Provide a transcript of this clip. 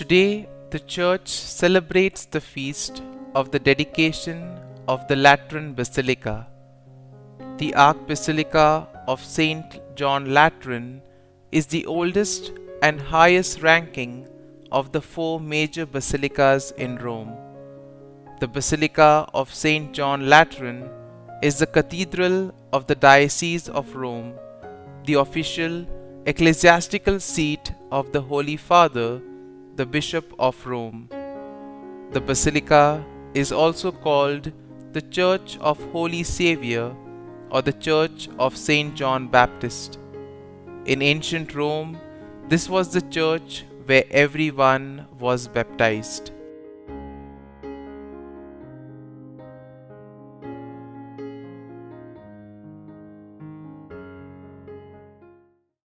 Today, the Church celebrates the feast of the dedication of the Lateran Basilica. The Archbasilica of St. John Lateran is the oldest and highest ranking of the four major basilicas in Rome. The Basilica of St. John Lateran is the cathedral of the Diocese of Rome, the official ecclesiastical seat of the Holy Father, the Bishop of Rome. The Basilica is also called the Church of Holy Saviour or the Church of St. John Baptist. In ancient Rome, this was the church where everyone was baptized.